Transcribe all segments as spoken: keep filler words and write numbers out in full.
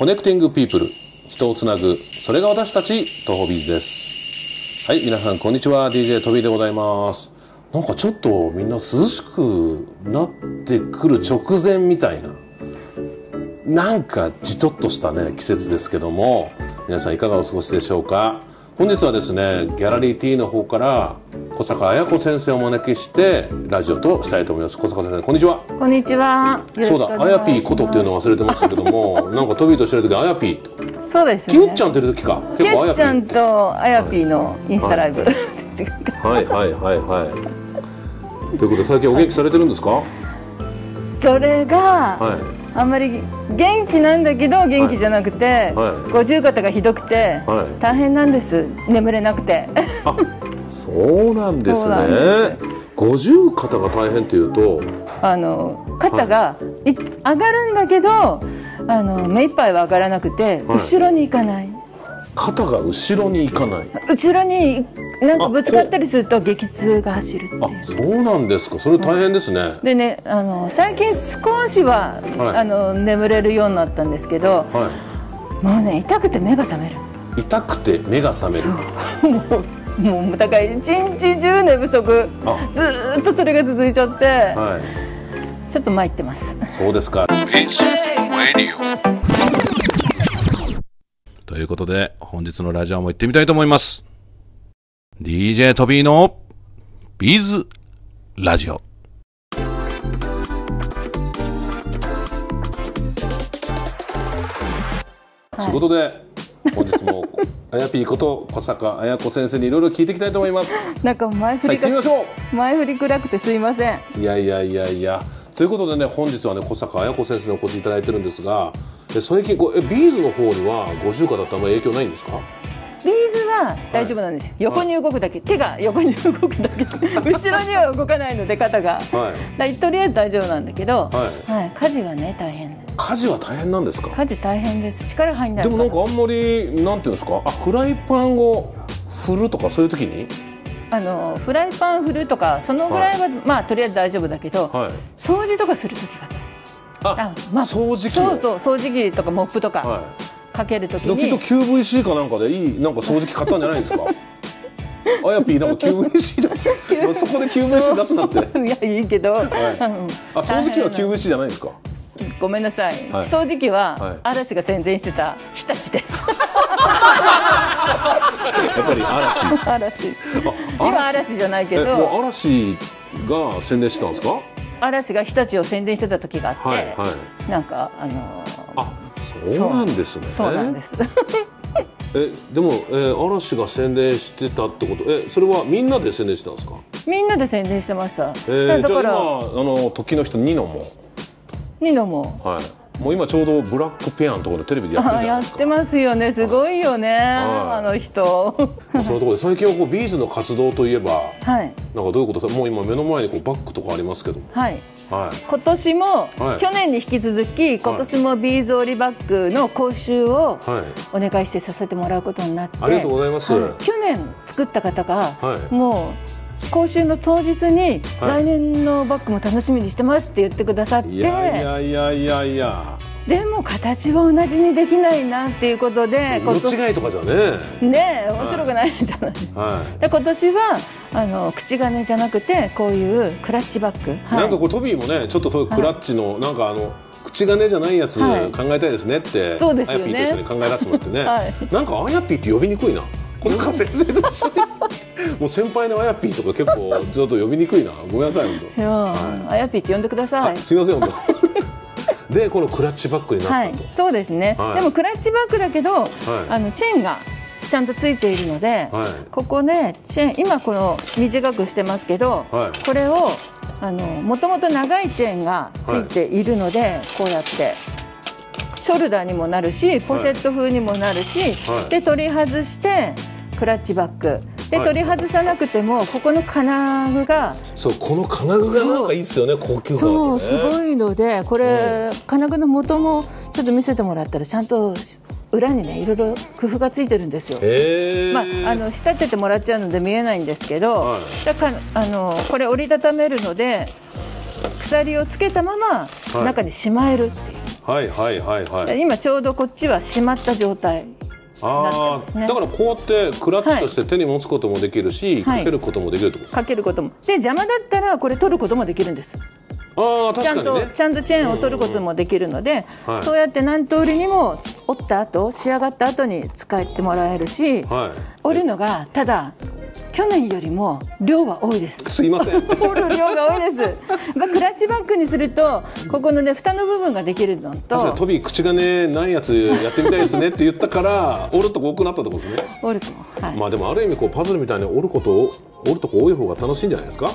コネクティングピープル、人をつなぐ、それが私たちトホビーズです。はい、皆さんこんにちは、 ディージェー トビーでございます。なんかちょっとみんな涼しくなってくる直前みたいな、なんかじとっとしたね季節ですけども、皆さんいかがお過ごしでしょうか。本日はですね、ギャラリー T の方から小坂彩子先生をお招きしてラジオとしたいと思います。小坂先生、こんにちは。こんにちは。そうだ、あやぴーことっていうのを忘れてましたけども、なんかトビーとしてる時、あやぴーと。そうですね。キュッちゃんってる時か。キュッちゃんとあやぴーのインスタライブ。はいはいはいはい。ということで、最近お元気されてるんですか。それが。はい。あんまり元気なんだけど元気じゃなくて、五十肩がひどくて大変なんです、眠れなくて。あ、そうなんですね。五十肩が大変っていうと、あの肩が上がるんだけど、あの目いっぱいは上がらなくて後ろに行かない。肩が後ろに行かない。後ろになんかぶつかったりすると激痛が走るっていう。あ、そうなんですか。それ大変ですね。でね、あの最近少しは、はい、あの眠れるようになったんですけど、はい、もうね、痛くて目が覚める。痛くて目が覚める。もうもうだから一日中寝不足、ずーっとそれが続いちゃって、はい、ちょっと参ってます。そうですか。ということで、本日のラジオも行ってみたいと思います。ディージェー トビーのビーズラジオ。はい、仕事で本日もあやぴーこと小坂彩子先生にいろいろ聞いていきたいと思います。なんか前振りが、前振り暗くてすいません。いやいやいやいや。ということでね、本日はね、小坂彩子先生にお越しいただいてるんですが、最近こう、え、ビーズの方には五十肩だってあんまり影響ないんですか？ビーズは大丈夫なんですよ。はい、横に動くだけ、手が横に動くだけ、後ろには動かないので肩が、はい、とりあえず大丈夫なんだけど、はいはい、家事はね大変。家事は大変なんですか？家事大変です。力入んない。でもなんかあんまりなんていうんですか、あ、フライパンを振るとかそういう時に。あのフライパン振るとかそのぐらいは、はい、まあとりあえず大丈夫だけど、はい、掃除とかする時があった。あ、まあ掃除機。そうそう、掃除機とかモップとか、はい、かける時に。きっと キューブイシー かなんかでいいなんか掃除機買ったんじゃないんですか？あやぴーなんか キューブイシー だ。そこで キューブイシー 出すなって。いや、いいけど。はい、あ、掃除機は キューブイシー じゃないんですか？ごめんなさい。はい、掃除機は、はい、嵐が宣伝してた日立です。やっぱり嵐。嵐。今嵐じゃないけど。もう嵐が宣伝してたんですか？嵐が日立を宣伝してた時があって、はいはい、なんかあのー。あ、そうなんですね。そうなんです。え、でも、えー、嵐が宣伝してたってこと、え、それはみんなで宣伝してたんですか？みんなで宣伝してました。えー、だから、じゃあ今あの時の人ニノも。ニノも。はい。もう今ちょうどブラックペアのところでテレビでやってるじゃないですか。やってますよね。すごいよね、あの人。そのところで最近はこうビーズの活動といえば、なんかどういうことですか。もう今目の前にこうバッグとかありますけど。はい。はい。今年も去年に引き続き今年もビーズ織りバッグの講習をお願いしてさせてもらうことになって。ありがとうございます。去年作った方がもう。講習の当日に来年のバッグも楽しみにしてますって言ってくださって、はい、いやいやいやいや、でも形は同じにできないなっていうことで、色違いとかじゃねねえ面白くないじゃない、はい、で今年はあの口金じゃなくてこういうクラッチバッグ、はい、なんかこうトビーもねちょっとそういうクラッチの、はい、なんかあの口金じゃないやつ考えたいですねって、はい、そうですよね、あやぴーと一緒に考え出してもらってね、はい、なんかあやぴーって呼びにくいな。小坂先生としてもう先輩のあやぴーとか結構ちょっと呼びにくいな、ごめんなさい本当。いや、あやぴーって呼んでください。すみません本当。でこのクラッチバッグになったと。そうですね。でもクラッチバッグだけどあのチェーンがちゃんとついているので、ここねチェーン今この短くしてますけど、これをあのもともと長いチェーンがついているのでこうやって。ショルダーにもなるしポセット風にもなるし、はい、で取り外してクラッチバッグで、はい、取り外さなくてもここの金具が、そうこの金具がなんかいいっすよね、高級感、ね、そうすごいのでこれ、うん、金具の元もちょっと見せてもらったらちゃんと裏にねいろいろ工夫がついてるんですよ。まああの仕立ててもらっちゃうので見えないんですけど、はい、だからあのこれ折りたためるので鎖をつけたまま中にしまえるっていう。はいはいはいはい。今ちょうどこっちはしまった状態。ああ、ね、だからこうやってクラッチとして手に持つこともできるし、はい、かけることもできるってことですか。かけることもで、邪魔だったらこれ取ることもできるんです。あ、確かに、ね、ちゃんとちゃんとチェーンを取ることもできるので、そうやって何通りにも折った後、仕上がった後に使ってもらえるし、はい、折るのがただ去年よりも量は多いです。すいません。折る量が多いです。まあ、クラッチバッグにするとここのね蓋の部分ができるのと、トビ口がねないやつやってみたいですねって言ったから折るとこ多くなったってことですね。折るとこ、はい、まあでもある意味こうパズルみたいに折ることを折るとこ多い方が楽しいんじゃないですか。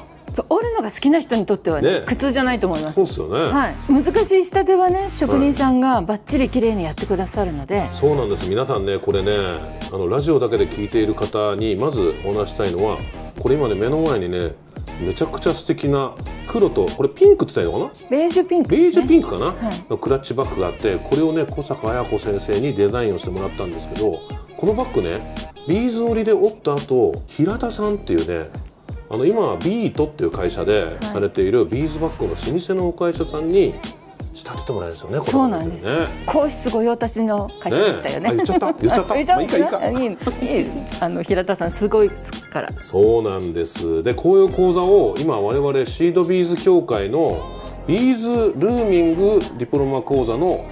折るのが好きな人にとっては、ねね、苦痛じゃないと思います。そうですよね、はい、難しい仕立てはね職人さんがばっちり綺麗にやってくださるので、はい、そうなんです。皆さんね、これね、あのラジオだけで聞いている方にまずお話したいのは、これ今ね目の前にねめちゃくちゃ素敵な黒と、これピンクって言ったらいいのかな、ベージュピンク、ね、ベージュピンクかな、はい、のクラッチバッグがあって、これをね小坂彩子先生にデザインをしてもらったんですけど、このバッグねビーズ折りで折った後、平田さんっていうね、あの今ビートっていう会社でされているビーズバッグの老舗のお会社さんに仕立ててもらえるんですよね。そうなんです。皇室御用達の会社でしたよね。言っちゃった言っちゃった。いいかいいかいい。あの平田さんすごいから。そうなんです。でこういう講座を今我々シードビーズ協会のビーズルーミングディプロマ講座の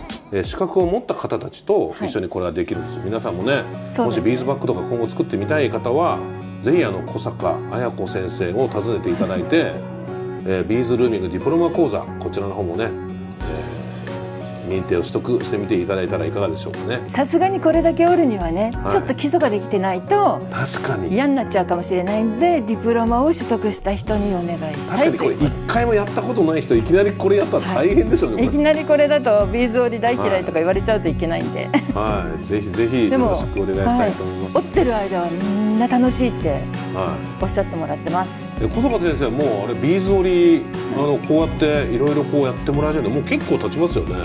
資格を持った方たちと一緒にこれができるんです。皆さんもね、もしビーズバッグとか今後作ってみたい方はぜひあの小坂彩子先生を訪ねていただいて、えー、ビーズルーミングディプロマ講座、こちらの方もね、えー、認定を取得してみていただいたらいかがでしょうかね。さすがにこれだけ折るにはね、はい、ちょっと基礎ができてないと確かに嫌になっちゃうかもしれないんで、ディプロマを取得した人にお願いしたい。確かにこれいっかいもやったことない人いきなりこれやったら大変でしょうね、はい、いきなりこれだとビーズ折り大嫌いとか言われちゃうといけないんで、はいはい、ぜひぜひよろしくお願いしたいと思います。折ってる間はみんな楽しいっておっしゃってもらってます。小坂先生もうあれビーズ折り、あのこうやっていろいろこうやってもらえるのもう結構経ちますよね。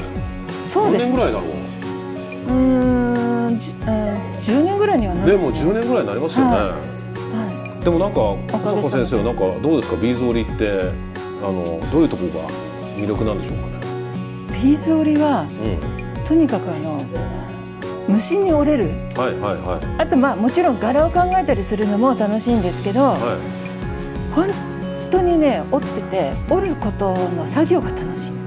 そうですね。何年ぐらいだろう。うーん、じ、うん、十年ぐらいにはなる。でも十年ぐらいになりますよね。はいはい、でもなんか小坂先生なんかどうですか、ビーズ折りってあのどういうところが魅力なんでしょうかね。ビーズ折りは、うん、とにかくあの。無心に折れる。あとまあもちろん柄を考えたりするのも楽しいんですけど、はい、本当にね折ってて折ることの作業が楽しい。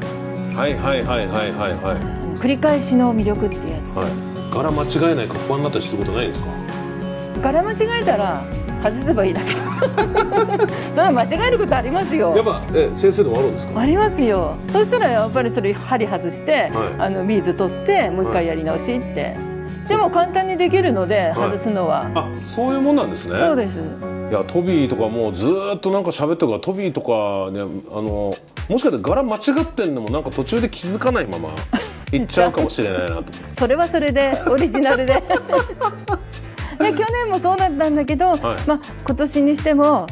はいはいはいはいはいはい。繰り返しの魅力っていうやつで、はい、柄間違えないか不安になったりすることないんですか。柄間違えたら外せばいいだけどそれ間違えることありますよ。やっぱえ先生でもあるんですか。ありますよ。そうしたらやっぱりそれ針外して、はい、あのビーズ取ってもう一回やり直しって。はい、でも簡単にできるので、外すのは、はい、あ、そういうもんなんですね。そうです。いやトビーとかもうずーっとなんか喋ってるから、トビーとかね、あのもしかして柄間違ってんのもなんか途中で気づかないままいっちゃうかもしれないなとそれはそれでオリジナルでで去年もそうだったんだけど、はい、まあ今年にしても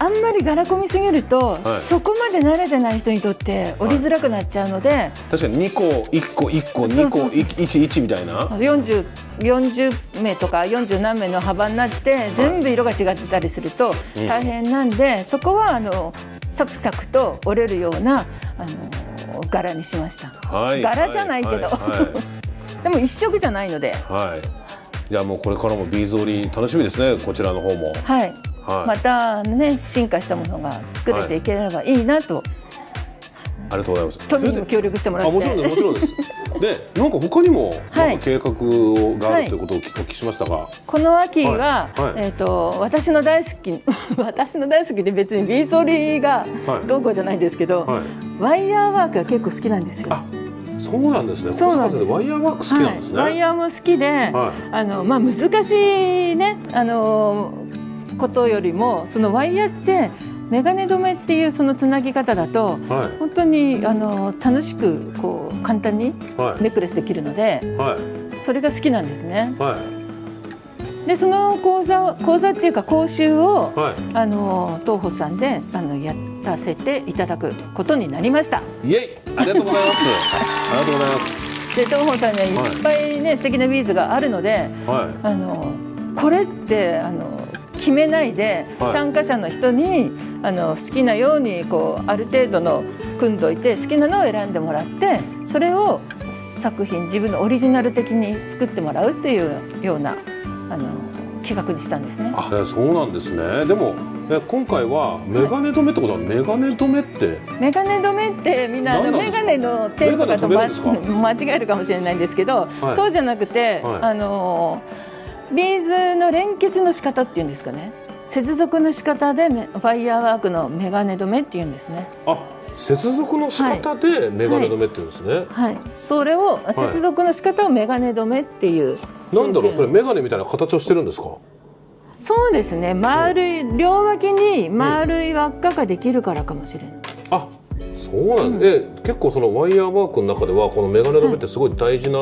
あんまり柄込みすぎると、はい、そこまで慣れてない人にとって折りづらくなっちゃうので、はい、確かににこいっこいっこにこいちいちみたいな 40, 40名とかよんじゅう何名の幅になって、はい、全部色が違ってたりすると大変なんで、うん、そこはあのサクサクと折れるようなあの柄にしました、はい、柄じゃないけどでも一色じゃないので、はい、じゃあもうこれからもビーズ折り楽しみですね、こちらの方も。はい、はい、またね進化したものが作れていければいいなと、はい、ありがとうございます。トミーにも協力してもらって。あ、もちろんです、もちろんですでなんか他にもなんか計画があるということをお聞きしましたが、はい、この秋は、はいはい、えと私の大好き私の大好きで別にビーズ折りがどうこうじゃないんですけど、はいはい、ワイヤーワークが結構好きなんですよ。あ、そうなんですね。そうなんです。ワイヤーワーク好きなんですね。はい、ワイヤーも好きで、はい、あのまあ難しいね、あのことよりもそのワイヤーってメガネ止めっていうそのつなぎ方だと、はい、本当にあの楽しくこう簡単にネックレスできるので、はい、それが好きなんですね。はい、でその講座講座っていうか講習を、はい、あの東宝さんであのやらせていただくことになりました。イエイ、ありがとうございます。ありがとうございます。で東宝さんにはいっぱいね、はい、素敵なビーズがあるので、はい、あのこれってあの決めないで、はい、参加者の人にあの好きなようにこうある程度の組んどいて好きなのを選んでもらって、それを作品、自分のオリジナル的に作ってもらうというようなあの企画にしたんですね。あ、そうなんですね。でも今回はメガネ留めってことは、はい、メガネ留めってメガネ留めってみんなあのメガネのチェーンとかと間違えるかもしれないんですけど、はい、そうじゃなくて、はい、あのビーズの連結の仕方っていうんですかね、接続の仕方でファイヤーワークのメガネ留めっていうんですね。あ、接続の仕方でメガネ留めって言うんですね。はい、はい、それを接続の仕方をメガネ留めっていう。なんだろう、それメガネみたいな形をしてるんですか。そうですね。丸い、両脇に丸い輪っかができるからかもしれない。うん、あ、そうなんですね。うん、結構そのワイヤーワークの中ではこのメガネ留めってすごい大事な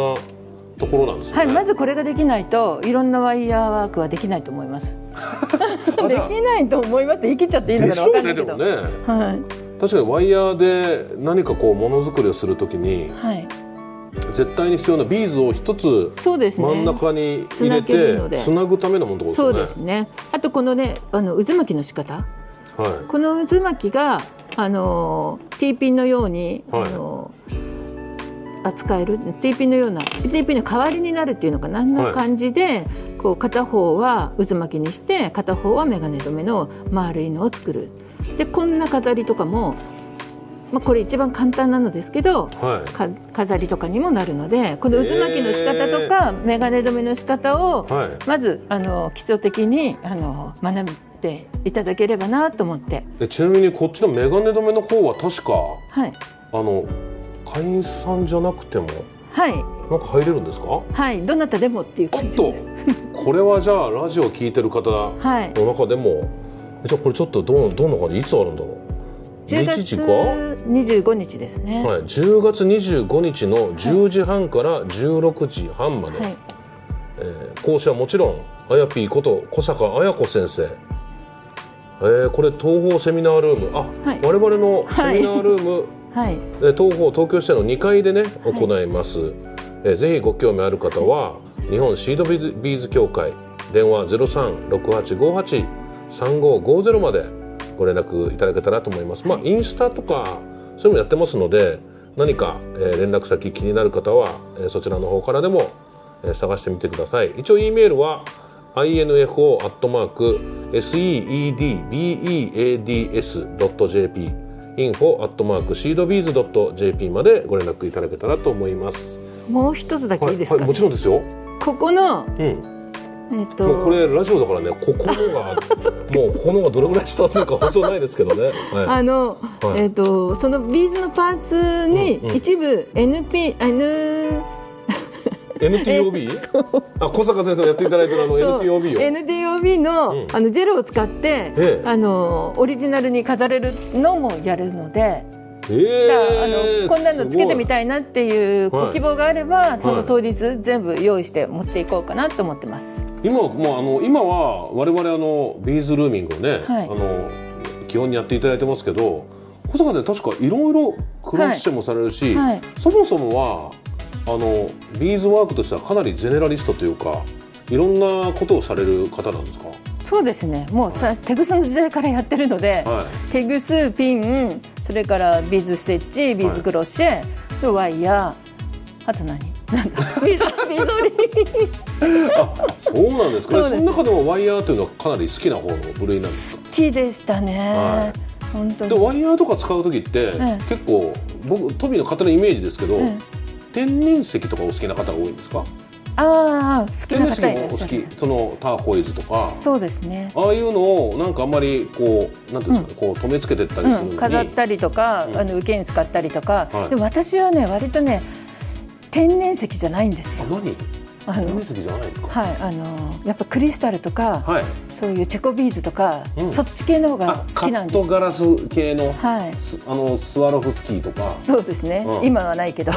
ところなんですね。はい、はい、まずこれができないといろんなワイヤーワークはできないと思います。できないと思いますって言い切っちゃっていいのかな、わかんないけど。でしょうね、でもね。はい。確かにワイヤーで何かこうものづくりをするときに絶対に必要なビーズを一つ真ん中に入れてつなぐためのものとかですね。あとこのね、あの渦巻きの仕方、はい、この渦巻きがあの Tピンのように、はい、あの扱える Tピンのような Tピンの代わりになるっていうのかな、はい、な感じでこう片方は渦巻きにして片方はメガネ留めの丸いのを作る。でこんな飾りとかも、まあ、これ一番簡単なのですけど、はい、飾りとかにもなるので、この渦巻きの仕方とか、えー、メガネ留めの仕方を、はい、まずあの基礎的にあの学っていただければなと思って。でちなみにこっちのメガネ留めの方は確か、はい、あの会員さんじゃなくても。はい。なんか入れるんですか。はい、どなたでもっていう感じです。これはじゃあラジオ聞いてる方の中でも。はい、じゃあこれちょっとどんどんな感じ、いつあるんだろう。じゅうがつにじゅうごにちですね。はい、じゅうがつにじゅうごにちのじゅうじはんからじゅうろくじはんまで、はい、えー、講師はもちろんあやぴーこと小坂綾子先生、えー、これ東宝セミナールーム、あ、はい、我々のセミナールーム、はい、東宝東京支店のにかいでね行います、はい、えー、ぜひご興味ある方は、はい、日本シードビーズ、ビーズ協会電話ゼロさん ろくはちごはち さんごごゼロまでご連絡いただけたらと思います。まあインスタとかそういうのやってますので、何か連絡先気になる方はそちらの方からでも探してみてください。一応 E メールは インフォ アットマーク セドビーズ ドット ジェーピー インフォ アットマーク セドビーズ ドット ジェーピー までご連絡いただけたらと思います。もう一つだけいいですか、ね。はいはい、もちろんですよ。ここの、うん、もうこれラジオだからね、ここのがもうこのがどれぐらい下というか保証ないですけどね。あの、えっとそのビーズのパーツに一部 エヌピー、N、エヌティーオービー、あ、小坂先生がやっていただいてるあの エヌティーオービー を エヌティーオービー のあのジェルを使ってあのオリジナルに飾れるのもやるので。あのこんなのつけてみたいなっていうご希望があれば、はい、その当日全部用意して持っていこうかなと思ってます。今は、まあ、あの今は我々あのビーズルーミングをね、はい、あの基本にやっていただいてますけど、小坂で確かいろいろクラッシュもされるし、はいはい、そもそもはあのビーズワークとしてはかなりゼネラリストというか、いろんなことをされる方なんですか。そうですね。もうさテグスの時代からやってるので、はい、テグスピン、それからビーズステッチ、ビーズクロシェ、はい、ワイヤー、あと何なんだビーズ織り。あ、そうなんですか。その中でもワイヤーというのはかなり好きな方の部類なんですか。好きでしたね。はい、本当に。でワイヤーとか使う時って、うん、結構僕トビの方のイメージですけど、うん、天然石とかお好きな方が多いんですか。ああ、好きな方います。好き、そのターコイズとか。そうですね。ああいうのをなんかあんまりこうなんていうんですかね、こう留めつけてったりするのに飾ったりとか、あの受けに使ったりとか。でも私はね、割とね天然石じゃないんですよ。何？天然石じゃないですか。はい、あのやっぱクリスタルとかそういうチェコビーズとかそっち系の方が好きなんです。カットガラス系の、はい、あのスワロフスキーとか。そうですね。今はないけど。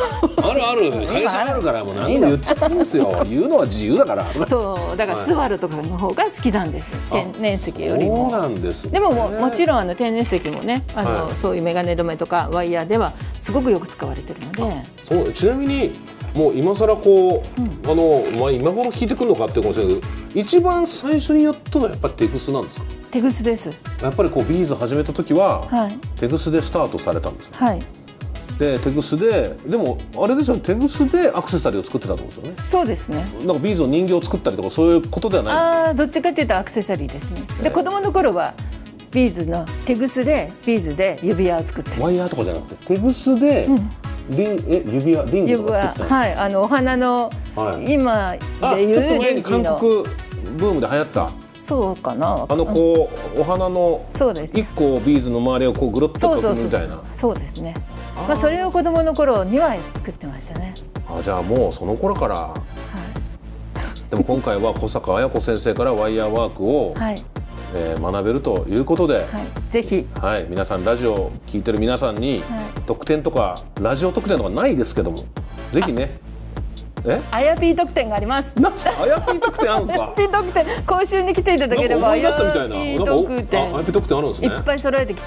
あるある、会社あるからもう何も言っちゃうんですよ。言うのは自由だから。そう、だからスワロとかの方が好きなんです。天然石よりも。そうなんです。でももちろんあの天然石もね、あのそういうメガネ留めとかワイヤーではすごくよく使われてるので。そう、ちなみに。もう今更こう、うん、あのまあ今頃聞いてくるのかっていうかもしれないけど、一番最初にやったのはやっぱりテグスなんですか。テグスです。やっぱりこうビーズ始めた時は、はい、テグスでスタートされたんですね。はい。でテグスで、でもあれですよね、テグスでアクセサリーを作ってたってことですよね。そうですね。なんかビーズの人形を作ったりとかそういうことではない。ああ、どっちかっていうとアクセサリーですね。で、子供の頃はビーズのテグスでビーズで指輪を作ってる。ワイヤーとかじゃなくてテグスで、うん、リンえ指輪リングとか作った。はい、あのお花の、はい、今でいうちょっと前に韓国ブームで流行った。そうかな。あのこう、うん、お花の一個ビーズの周りをこうぐるっと組むみたいな。そうですね。まあそれを子供の頃には作ってましたね。あ、じゃあもうその頃から。はい、でも今回は小坂綾子先生からワイヤーワークを、はい、えー、学べるということで、はい、ぜひ、はい、皆さんラジオを聞いてる皆さんに、はい、特典とかラジオ特典とかないですけども、ぜひね。あやぴー特典があります。あやぴー特典あるんですか？あやぴー特典、講習に来ていただければ。あやぴー特典、あやぴー特典あるんですね。いっぱい揃えてき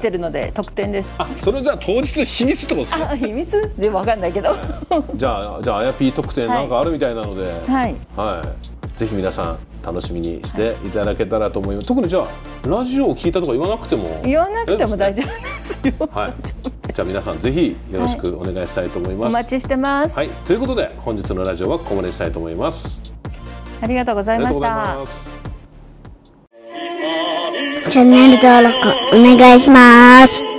てるので特典です。あ、それじゃあ当日秘密ってことですか？秘密でわかんないけど。じゃあじゃああやぴー特典なんかあるみたいなので、はいはい、ぜひ皆さん楽しみにしていただけたらと思います。特にじゃあラジオを聞いたとか言わなくても言わなくても大丈夫ですよ。はい。じゃあ皆さんぜひよろしくお願いしたいと思います。はい、お待ちしてます。はい、ということで本日のラジオはここまでしたいと思います。ありがとうございました。チャンネル登録お願いします。